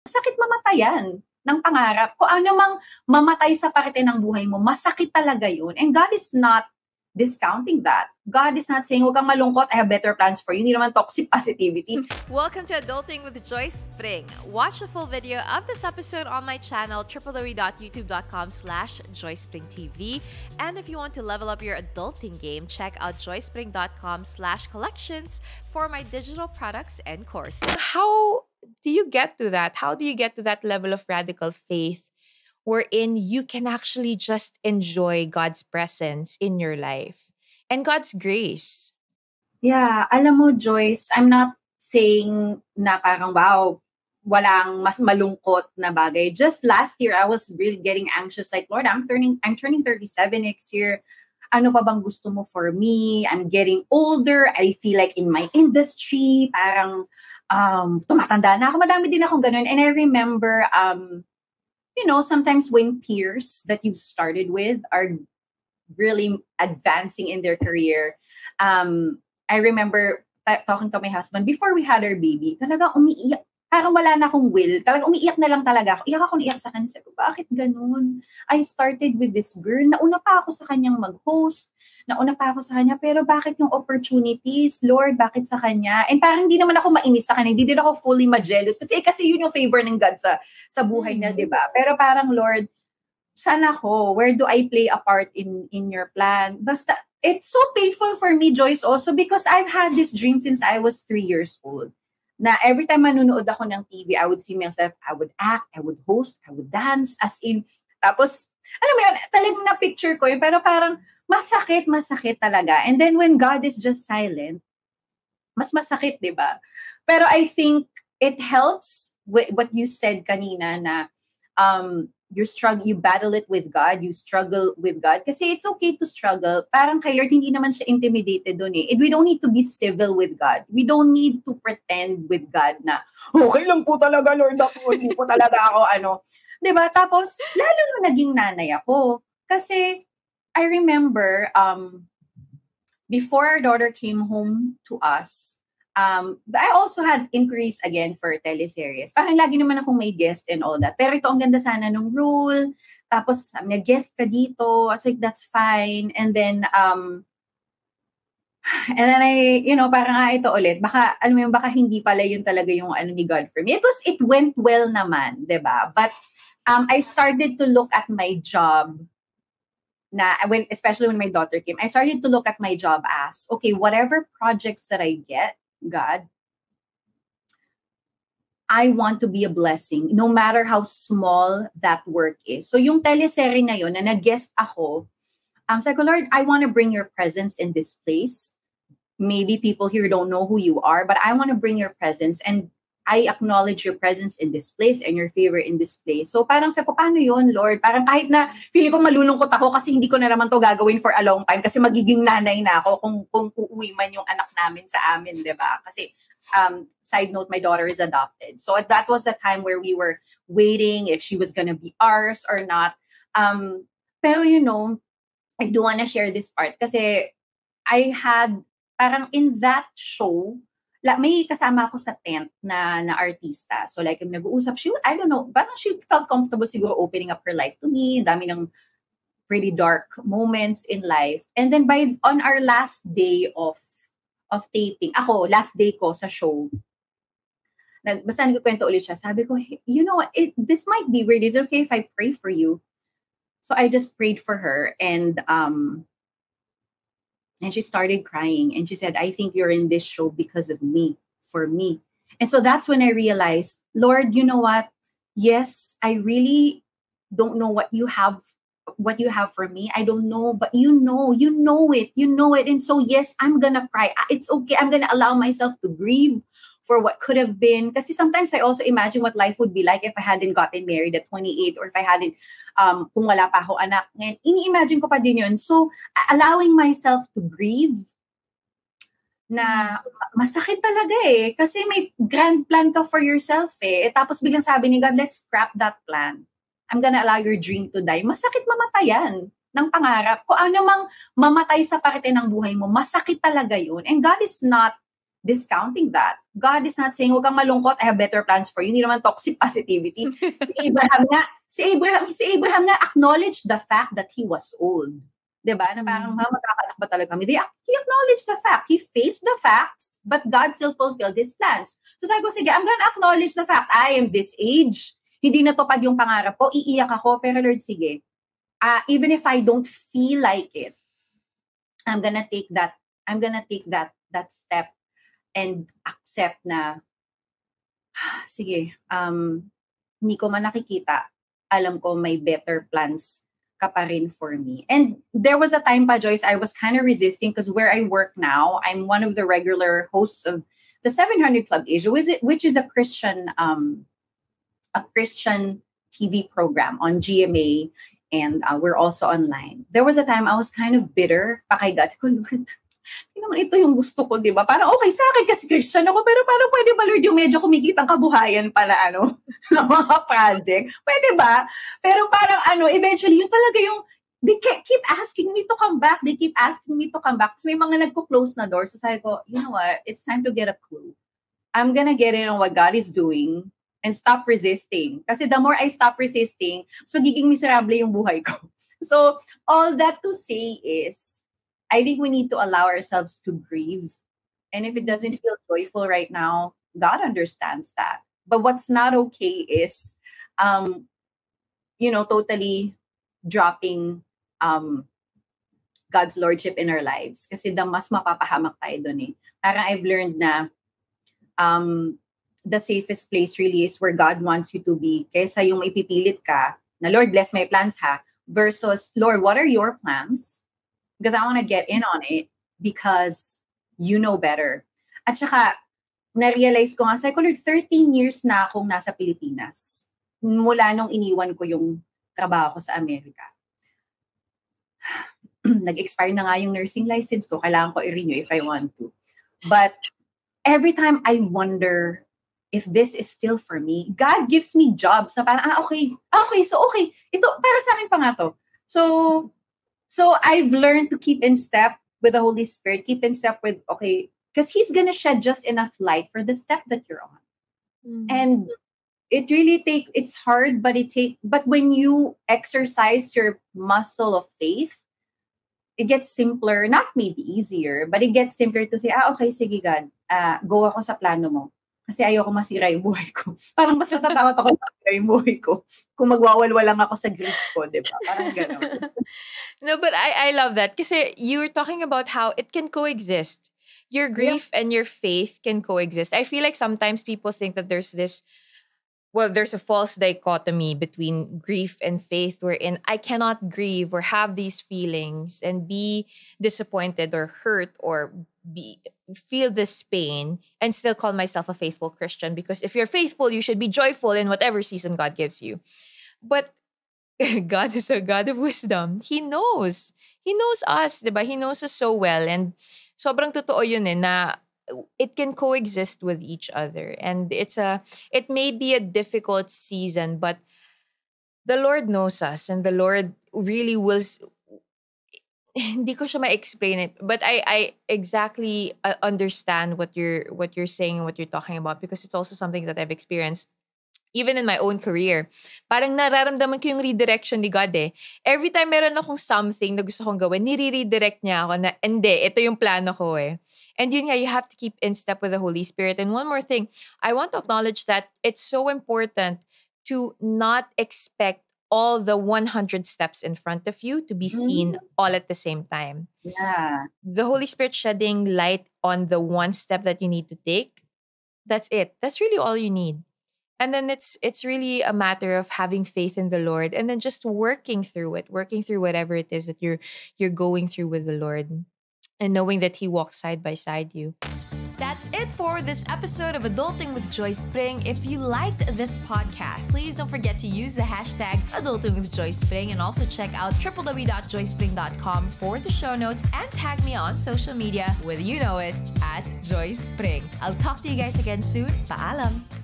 Sakit mamatayan ng pangarap. Kung ano mang mamatay sa parte ng buhay mo, masakit talaga yun. And God is not discounting that. God is not saying, huwag kang malungkot, I have better plans for you. Hindi naman toxic positivity. Welcome to Adulting with Joyce Pring. Watch the full video of this episode on my channel, www.youtube.com/joyspringtv. And if you want to level up your adulting game, check out joyspring.com/collections for my digital products and courses. How do you get to that? How do you get to that level of radical faith wherein you can actually just enjoy God's presence in your life and God's grace? Yeah, alam mo, Joyce, I'm not saying na parang, wow, walang mas malungkot na bagay. Just last year, I was really getting anxious. Like, Lord, I'm turning 37 next year. Ano pa bang gusto mo for me? I'm getting older. I feel like in my industry, parang tumatanda na ako. Madami din akong ganun. And I remember, you know, sometimes when peers that you've started with are really advancing in their career, I remember talking to my husband before we had our baby, talaga umiiyak. Parang wala na akong will. Talaga umiiyak na lang talaga ako. Iyak ako, iyak sa kanya. Sabi ko, bakit ganun? I started with this girl. Nauna pa ako sa kanyang mag-host. Nauna pa ako sa kanya. Pero bakit yung opportunities? Lord, bakit sa kanya? And parang hindi naman ako mainis sa kanya. Hindi din ako fully ma-jealous. Kasi yun yung favor ng God sa buhay niya, di ba? Pero parang, Lord, sana ako? Where do I play a part in your plan? Basta, it's so painful for me, Joyce, also because I've had this dream since I was 3 years old. Na every time manunood ako ng TV, I would see myself, I would act, I would host, I would dance, as in, tapos, alam mo yun, talagang na-picture ko yun, pero parang masakit, masakit talaga. And then when God is just silent, mas masakit, di ba? Pero I think it helps with what you said kanina na you battle it with God, you struggle with God. Kasi it's okay to struggle. Parang kay Lord, hindi naman siya intimidated doon eh. We don't need to be civil with God. We don't need to pretend with God na, okay lang po talaga, Lord, ako, hindi po talaga ako, ano. Diba? Tapos, lalo nung naging nanay ako. Kasi, I remember, before our daughter came home to us, but I also had inquiries again for teleseries. Parang lagi naman akong may guest and all that. Pero ito, ang ganda sana nung rule. Tapos, nag-guest ka dito. It's like, that's fine. And then I, you know, parang ito ulit. Baka, alam mo yun, baka hindi pala yun talaga yung ano ni God for me. It went well naman, diba? But I started to look at my job. Especially when my daughter came, I started to look at my job as, okay, whatever projects that I get, God, I want to be a blessing, no matter how small that work is. So yung teleserye na yun, na nag-guest ako, sabi ko, Lord, I want to bring your presence in this place. Maybe people here don't know who you are, but I want to bring your presence and I acknowledge your presence in this place and your favor in this place. So parang sabi ko, paano yun, Lord? Parang kahit na feeling ko malulungkot ako kasi hindi ko na naman to gagawin for a long time kasi magiging nanay na ako kung uuwi man yung anak namin sa amin, diba? Kasi, side note, my daughter is adopted. So that was the time where we were waiting if she was gonna be ours or not. Pero, you know, I do wanna share this part kasi I had, parang in that show, may kasama ako sa tent na artista. So like, nag-uusap, I don't know, parang she felt comfortable siguro opening up her life to me. Ang dami ng pretty dark moments in life. And then on our last day of taping, ako, last day ko sa show, basta nagkwento ulit siya, sabi ko, hey, you know, this might be weird. Is it okay if I pray for you? So I just prayed for her and she started crying. And she said, I think you're in this show because of me, for me. And so that's when I realized, Lord, you know what? Yes, I really don't know what you have for me. I don't know, but you know it. And so, yes, I'm going to cry. It's okay. I'm going to allow myself to grieve for what could have been. Kasi sometimes I also imagine what life would be like if I hadn't gotten married at 28 or if I hadn't, kung wala pa ako anak. Ngayon, ini-imagine ko pa din yun. So, allowing myself to grieve na masakit talaga eh. Kasi may grand plan ka for yourself eh. Tapos biglang sabi ni God, let's scrap that plan. I'm gonna allow your dream to die. Masakit mamatayan ng pangarap. Kung ano mang mamatay sa parte ng buhay mo, masakit talaga yun. And God is not discounting that. God is not saying, huwag kang malungkot, I have better plans for you. Hindi naman toxic positivity. Si Abraham nga acknowledged the fact that he was old. Diba? Na parang, magkakaanak ba talaga kami? He acknowledged the fact. He faced the facts, but God still fulfilled his plans. So sabi ko, sige, I'm gonna acknowledge the fact. I am this age. Hindi natupad yung pangarap ko. Iiyak ako. Pero Lord, sige. Even if I don't feel like it, I'm gonna take that step and accept na, sige, hindi ko man nakikita. Alam ko may better plans ka pa rin for me. And there was a time pa, Joyce, I was kind of resisting because where I work now, I'm one of the regular hosts of the 700 Club Asia, which is a Christian TV program on GMA, and we're also online. There was a time I was kind of bitter. Pakaigat ko, Lord, hindi naman ito yung gusto ko, di ba? Parang okay sa akin kasi Christian ako, pero parang pwede ba, Lord, yung medyo kumikitang kabuhayan pala, ng mga project? Pwede ba? Pero parang eventually, yung talaga yung, they keep asking me to come back. They keep asking me to come back. So, may mga nagpo-close na door. So, sabi ko, you know what? It's time to get a clue. I'm gonna get in on what God is doing and stop resisting. Kasi the more I stop resisting, mas magiging miserable yung buhay ko. So, all that to say is, I think we need to allow ourselves to grieve. And if it doesn't feel joyful right now, God understands that. But what's not okay is, totally dropping God's Lordship in our lives. Kasi the mas mapapahamak tayo dun eh. Parang I've learned na the safest place really is where God wants you to be. Kesa yung ipipilit ka na, Lord, bless my plans ha. Versus, Lord, what are your plans? Because I want to get in on it because you know better. At saka, na-realize ko nga, Lord, 13 years na akong nasa Pilipinas. Mula nung iniwan ko yung trabaho ko sa Amerika. Nag-expire na nga yung nursing license ko. Kailangan ko i-renew if I want to. But every time I wonder if this is still for me, God gives me jobs na parang, okay. Ito, para sa akin pa nga to. So I've learned to keep in step with the Holy Spirit, keep in step with, okay, because He's going to shed just enough light for the step that you're on. Mm-hmm. And it's hard, but when you exercise your muscle of faith, it gets simpler, not maybe easier, but it gets simpler to say, okay, sige God, go ako sa plano mo. Kasi ayoko masira yung buhay ko. Parang mas natatakot ako masira yung buhay ko kung magwawalwa lang ako sa grief ko, di ba? Parang gano'n. No, but I love that. Kasi you're talking about how it can coexist. Your grief and your faith can coexist. I feel like sometimes people think that there's a false dichotomy between grief and faith wherein I cannot grieve or have these feelings and be disappointed or hurt or feel this pain and still call myself a faithful Christian, because if you're faithful, you should be joyful in whatever season God gives you. But God is a God of wisdom. He knows us, diba? He knows us so well, and sobrang totoo yun eh, na it can coexist with each other. And it may be a difficult season, but the Lord knows us, and the Lord really will. Hindi ko siya ma-explain it, but I exactly understand what you're saying and what you're talking about, because it's also something that I've experienced even in my own career. Parang nararamdaman ko yung redirection ni God eh. Every time meron akong something na gusto kong gawin, nire-redirect niya ako na, hindi, ito yung plano ko eh. And yun nga, you have to keep in step with the Holy Spirit. And one more thing, I want to acknowledge that it's so important to not expect all the 100 steps in front of you to be seen all at the same time. Yeah. The Holy Spirit shedding light on the one step that you need to take. That's it. That's really all you need. And then it's really a matter of having faith in the Lord and then just working through whatever it is that you're going through with the Lord and knowing that He walks side by side you. That's it for this episode of Adulting with Joyce Pring. If you liked this podcast, please don't forget to use the hashtag Adulting with Joyce Pring, and also check out www.joyspring.com for the show notes, and tag me on social media with @ Joyce Pring. I'll talk to you guys again soon. Paalam!